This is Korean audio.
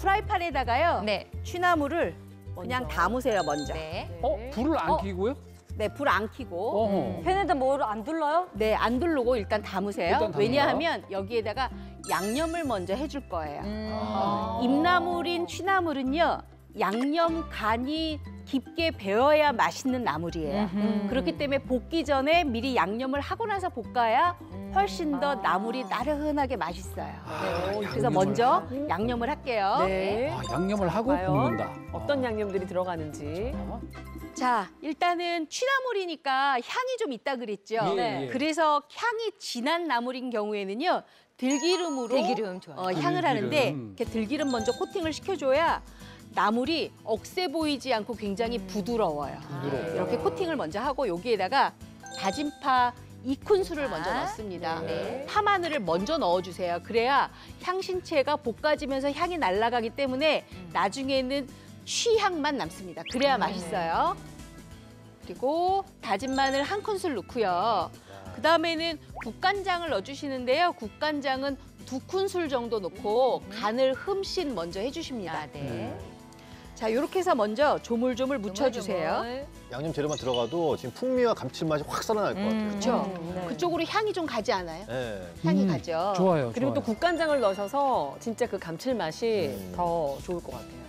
프라이팬에다가요. 네. 취나물을 그냥 담으세요 먼저. 네. 불을 안 켜고요? 네, 불 안 켜고. 팬에다 뭐를 안 둘러요? 네, 안 둘르고 일단 담으세요. 일단 왜냐하면 여기에다가 양념을 먼저 해줄 거예요. 잎나물인 취나물은요, 양념 간이 깊게 배어야 맛있는 나물이에요. 그렇기 때문에 볶기 전에 미리 양념을 하고 나서 볶아야 훨씬 더 나물이 나른하게 맛있어요. 네. 그래서 먼저 양념을 할게요. 네. 아, 양념을 하고 볶는다. 어떤 양념들이 들어가는지. 자, 일단은 취나물이니까 향이 좀 있다 그랬죠. 예, 네. 예. 그래서 향이 진한 나물인 경우에는요, 들기름으로 향을 하는데, 이렇게 들기름 먼저 코팅을 시켜줘야 나물이 억세 보이지 않고 굉장히 부드러워요. 이렇게 코팅을 먼저 하고 여기에다가 다진 파 2큰술을 먼저 넣습니다. 네. 파마늘을 먼저 넣어주세요. 그래야 향신채가 볶아지면서 향이 날아가기 때문에 나중에는 취향만 남습니다. 그래야 맛있어요. 그리고 다진 마늘 1큰술 넣고요. 그다음에는 국간장을 넣어주시는데요. 국간장은 2큰술 정도 넣고 간을 흠씬 먼저 해주십니다. 아, 네. 자, 이렇게 해서 먼저 조물조물 묻혀주세요. 양념 재료만 들어가도 지금 풍미와 감칠맛이 확 살아날 것 같아요. 그렇죠. 네. 그쪽으로 향이 좀 가지 않아요? 네. 향이 가죠. 좋아요. 그리고 좋아요. 또 국간장을 넣으셔서 진짜 그 감칠맛이 더 좋을 것 같아요.